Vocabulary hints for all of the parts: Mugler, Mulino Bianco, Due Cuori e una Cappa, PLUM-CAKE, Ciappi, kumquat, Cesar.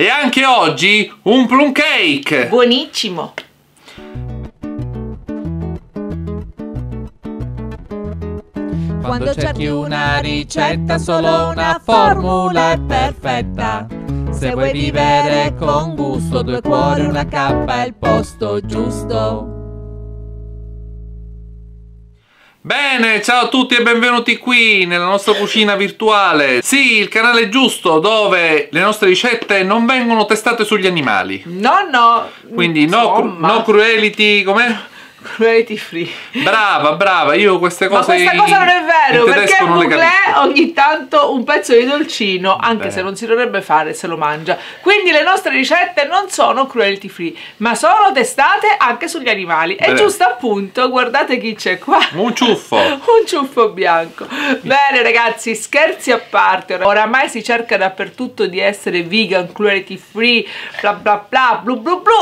E anche oggi un plum cake! Buonissimo! Quando cerchi una ricetta, solo una formula è perfetta. Se vuoi vivere con gusto, due cuori e una cappa è il posto giusto. Bene, ciao a tutti e benvenuti qui nella nostra cucina virtuale. Sì, il canale giusto dove le nostre ricette non vengono testate sugli animali. No, no. Quindi no cruelty, com'è? Cruelty free. Brava, brava, io queste cose... Ma questa cosa non è vero, perché Mugler ogni tanto un pezzo di dolcino, anche se non si dovrebbe fare, se lo mangia. Quindi le nostre ricette non sono cruelty free, ma sono testate anche sugli animali. E giusto appunto, guardate chi c'è qua. Un ciuffo. Un ciuffo bianco. Bene ragazzi, scherzi a parte. Oramai si cerca dappertutto di essere vegan, cruelty free, bla bla bla, blu blu blu.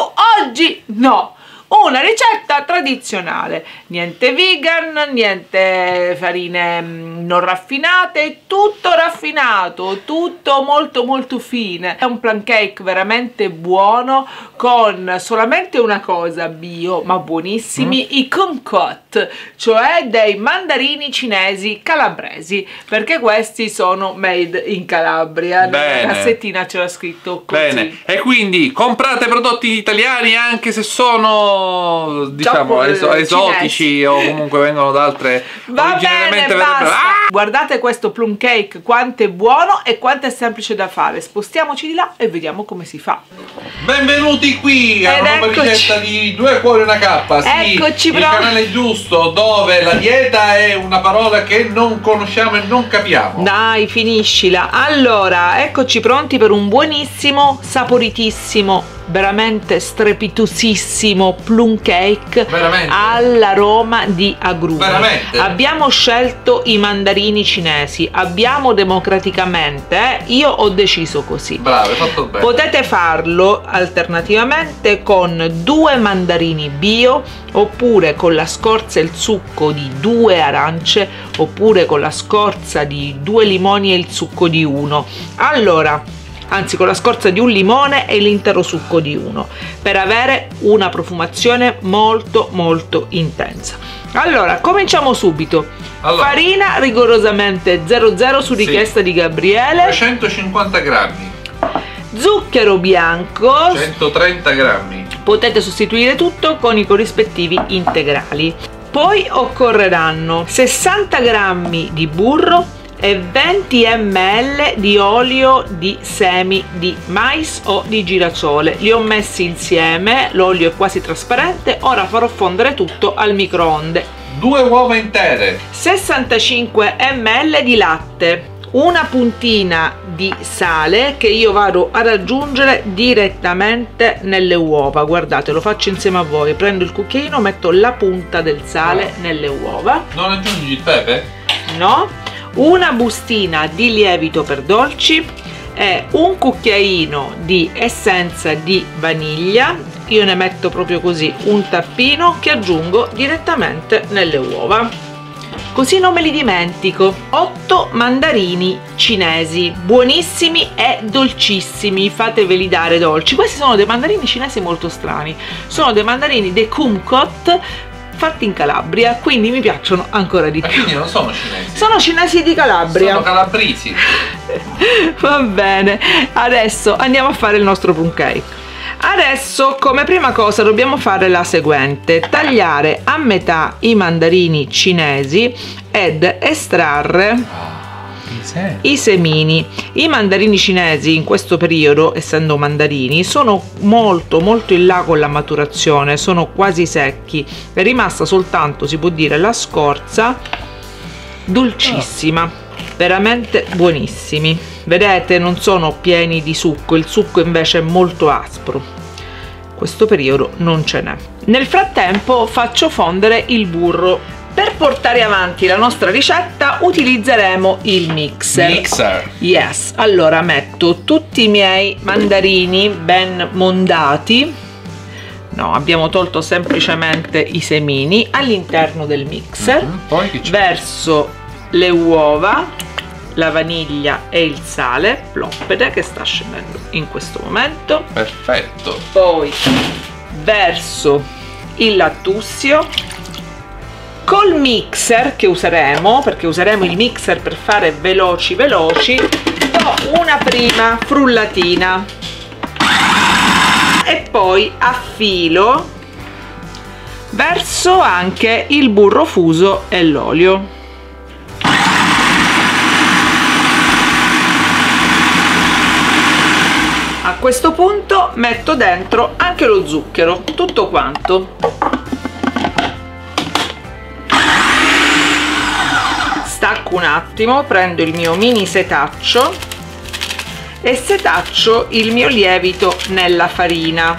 Oggi no! Una ricetta tradizionale, niente vegan, niente farine non raffinate, tutto raffinato, tutto molto molto fine. È un plum cake veramente buono con solamente una cosa bio, ma buonissimi, i kumquat, cioè dei mandarini cinesi calabresi, perché questi sono made in Calabria. Nella cassettina c'era scritto così. Bene, e quindi comprate prodotti italiani anche se sono... diciamo esotici o comunque vengono da altre originariamente Guardate questo plum cake quanto è buono e quanto è semplice da fare. Spostiamoci di là e vediamo come si fa. Benvenuti qui a una nuova ricetta di Due Cuori e una Cappa. Sì, eccoci il canale giusto dove la dieta è una parola che non conosciamo e non capiamo. Dai, finiscila. Allora, eccoci pronti per un buonissimo, saporitissimo, veramente strepitosissimo plum cake alla Roma di agrumi. Abbiamo scelto i mandarini cinesi, abbiamo democraticamente, io ho deciso così. Bravo, hai fatto bene. Potete farlo alternativamente con due mandarini bio, oppure con la scorza e il succo di due arance, oppure con la scorza di due limoni e il succo di uno. Allora, anzi con la scorza di un limone e l'intero succo di uno, per avere una profumazione molto molto intensa. Allora, cominciamo subito. Allora, farina rigorosamente 00 su richiesta di Gabriele, 350 grammi. Zucchero bianco 130 grammi. Potete sostituire tutto con i corrispettivi integrali. Poi occorreranno 60 grammi di burro e 20 ml di olio di semi di mais o di girasole. Li ho messi insieme, l'olio è quasi trasparente, ora farò fondere tutto al microonde. 2 uova intere, 65 ml di latte, una puntina di sale che io vado ad aggiungere direttamente nelle uova. Guardate, lo faccio insieme a voi, prendo il cucchiaino, metto la punta del sale nelle uova. Non aggiungi il pepe? No. Una bustina di lievito per dolci e un cucchiaino di essenza di vaniglia. Io ne metto proprio così un tappino che aggiungo direttamente nelle uova, così non me li dimentico. 8 mandarini cinesi, buonissimi e dolcissimi, fateveli dare dolci. Questi sono dei mandarini cinesi molto strani, sono dei mandarini dei kumquat fatti in Calabria, quindi mi piacciono ancora di più. Quindi non sono cinesi. Sono cinesi di Calabria. Sono calabrisi. Va bene, adesso andiamo a fare il nostro plum cake. Adesso come prima cosa dobbiamo fare la seguente: tagliare a metà i mandarini cinesi ed estrarre i semini. I mandarini cinesi in questo periodo, essendo mandarini, sono molto molto in là con la maturazione, sono quasi secchi, è rimasta soltanto, si può dire, la scorza dolcissima. Veramente buonissimi, vedete, non sono pieni di succo, il succo invece è molto aspro, questo periodo non ce n'è. Nel frattempo faccio fondere il burro. Per portare avanti la nostra ricetta utilizzeremo il mixer. Yes, allora metto tutti i miei mandarini ben mondati, no, abbiamo tolto semplicemente i semini, all'interno del mixer. Verso le uova la vaniglia e il sale ploppede che sta scendendo in questo momento. Perfetto. Poi verso il lattuzio col mixer che useremo, perché useremo il mixer per fare veloci, do una prima frullatina e poi affilo verso anche il burro fuso e l'olio. A questo punto metto dentro anche lo zucchero, tutto quanto. Stacco un attimo, prendo il mio mini setaccio e setaccio il mio lievito nella farina,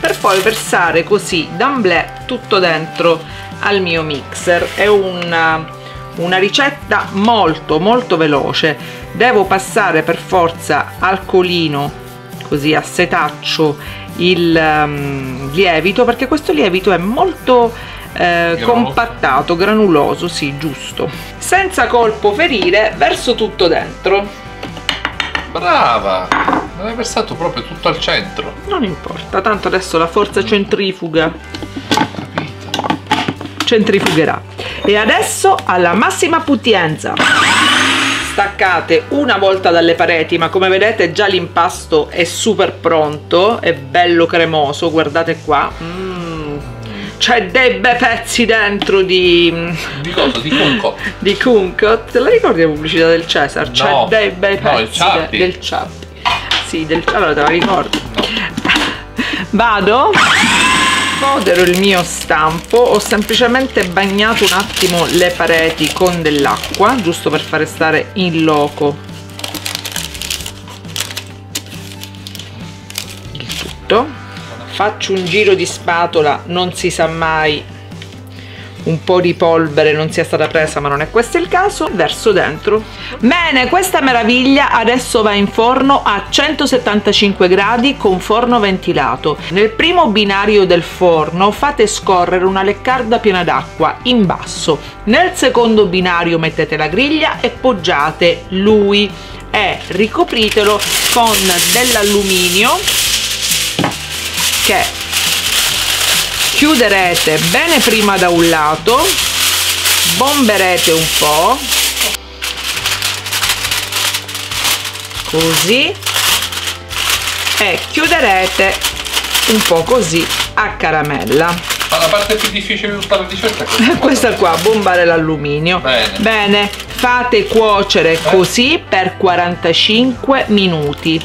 per poi versare così d'amblè tutto dentro al mio mixer. È una ricetta molto veloce. Devo passare per forza al colino, così a setaccio, il lievito, perché questo lievito è molto compattato, granuloso, sì, giusto, senza colpo ferire, verso tutto dentro. Brava! Non hai versato proprio tutto al centro. Non importa, tanto adesso la forza centrifuga centrifugherà. E adesso alla massima potenza. Staccate una volta dalle pareti, ma come vedete già l'impasto è super pronto, è bello cremoso, guardate qua. C'è dei bei pezzi dentro di cosa? Di kumquat. Di kumquat. Te la ricordi la pubblicità del Cesar? No. C'è dei bei pezzi del Ciappi. Sì, allora te la ricordo. Vado, fodero il mio stampo. Ho semplicemente bagnato un attimo le pareti con dell'acqua, giusto per fare stare in loco il tutto. Faccio un giro di spatola, non si sa mai, un po' di polvere non sia stata presa, ma non è questo il caso. Verso dentro. Bene, questa meraviglia adesso va in forno a 175 gradi con forno ventilato. Nel primo binario del forno fate scorrere una leccarda piena d'acqua in basso, nel secondo binario mettete la griglia e poggiate lui e ricopritelo con dell'alluminio che chiuderete bene prima da un lato, bomberete un po', così, e chiuderete un po' così a caramella. Ma la parte più difficile di tutta la ricetta è questa qua, bombare l'alluminio. Bene, fate cuocere così per 45 minuti.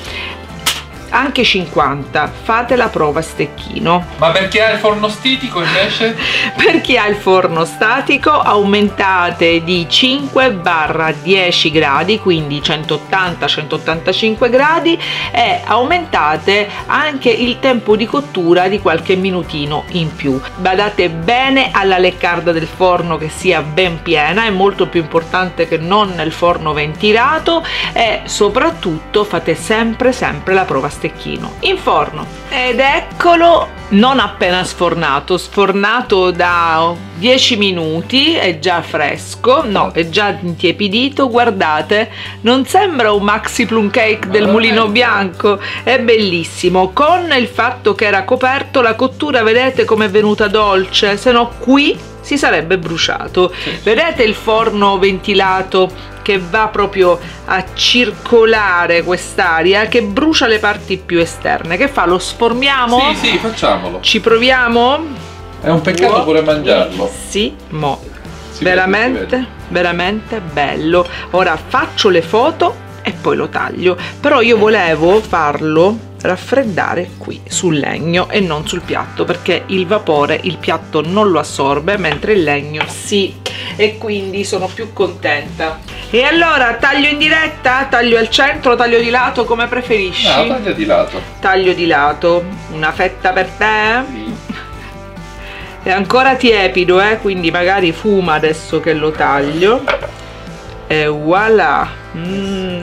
Anche 50, fate la prova a stecchino. Ma per chi ha il forno statico invece? Per chi ha il forno statico aumentate di 5-10 gradi, quindi 180-185 gradi, e aumentate anche il tempo di cottura di qualche minutino in più. Badate bene alla leccarda del forno che sia ben piena, è molto più importante che non nel forno ventilato, e soprattutto fate sempre la prova a stecchino. In forno, ed eccolo non appena sfornato da 10 minuti, è già fresco, no, è già intiepidito. Guardate, non sembra un maxi plum cake del Mulino Bianco, è bellissimo. Con il fatto che era coperto, la cottura vedete com'è venuta dolce, se no qui si sarebbe bruciato. Vedete il forno ventilato che va proprio a circolare quest'aria che brucia le parti più esterne. Che fa? Lo sformiamo? Sì, facciamolo. Ci proviamo? È un peccato pure mangiarlo. Sì, mo. Veramente bello. Ora faccio le foto e poi lo taglio. Però io volevo farlo raffreddare qui sul legno e non sul piatto, perché il vapore il piatto non lo assorbe, mentre il legno sì, e quindi sono più contenta. E allora taglio in diretta, taglio al centro, taglio di lato, come preferisci? No, taglio di lato. Taglio di lato, una fetta per te? Sì. È ancora tiepido, quindi magari fuma adesso che lo taglio. E voilà,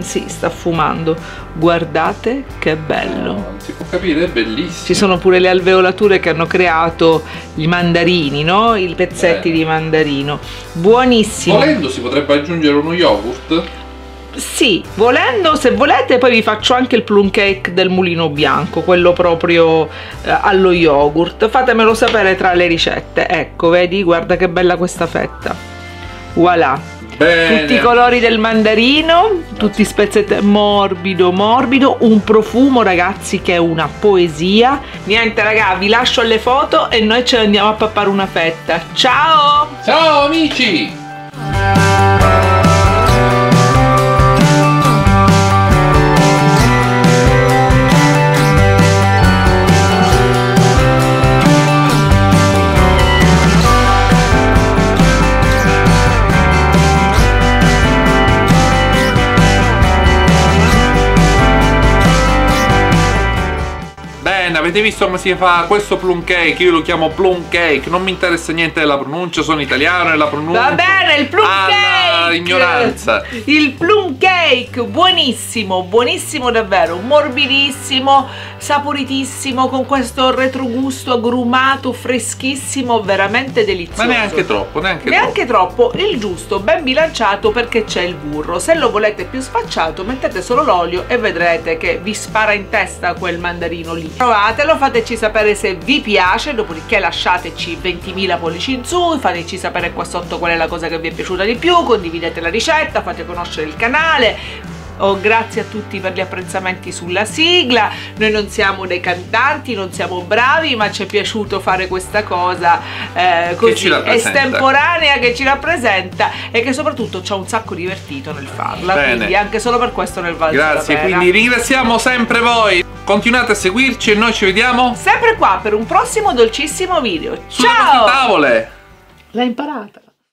sì, sta fumando. Guardate che bello. Non si può capire, è bellissimo. Ci sono pure le alveolature che hanno creato i mandarini, no? I pezzetti di mandarino. Buonissimo. Volendo si potrebbe aggiungere uno yogurt. Sì, volendo, se volete poi vi faccio anche il plum cake del Mulino Bianco, quello proprio allo yogurt. Fatemelo sapere tra le ricette. Ecco, vedi, guarda che bella questa fetta. Voilà. Bene. Tutti i colori del mandarino, tutti spezzetti, morbido morbido, un profumo ragazzi che è una poesia. Niente raga, vi lascio alle foto e noi ce ne andiamo a pappare una fetta. Ciao! Ciao amici! Avete visto come si fa questo plum cake? Io lo chiamo plum cake, non mi interessa niente della pronuncia, sono italiano e la pronuncia va bene, il plum cake, ignoranza. Il plum cake buonissimo, buonissimo davvero, morbidissimo, saporitissimo, con questo retrogusto agrumato, freschissimo, veramente delizioso. Ma neanche troppo, neanche troppo, il giusto, ben bilanciato, perché c'è il burro. Se lo volete più sfacciato mettete solo l'olio e vedrete che vi spara in testa quel mandarino lì. Provate, fateci sapere se vi piace, dopodiché lasciateci 20.000 pollici in su, fateci sapere qua sotto qual è la cosa che vi è piaciuta di più, condividete la ricetta, fate conoscere il canale. Oh, grazie a tutti per gli apprezzamenti sulla sigla. Noi non siamo dei cantanti, non siamo bravi, ma ci è piaciuto fare questa cosa così estemporanea, che ci rappresenta e che soprattutto ci ha un sacco divertito nel farla. Bene. Quindi anche solo per questo nel valso grazie, la pena. Quindi ringraziamo sempre voi. Continuate a seguirci e noi ci vediamo sempre qua per un prossimo dolcissimo video. Ciao! Sulle nostre tavole! L'hai imparata?